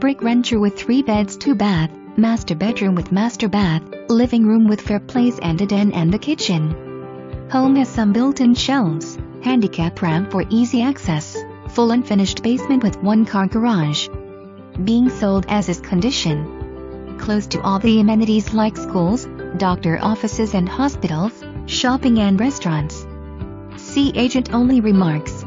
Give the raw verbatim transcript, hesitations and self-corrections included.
brick rancher with three beds, two bath, master bedroom with master bath, living room with fireplace and a den and the kitchen. Home has some built-in shelves, handicap ramp for easy access, full unfinished basement with one-car garage. Being sold as is condition. Close to all the amenities like schools, doctor offices and hospitals, shopping and restaurants. See agent only remarks.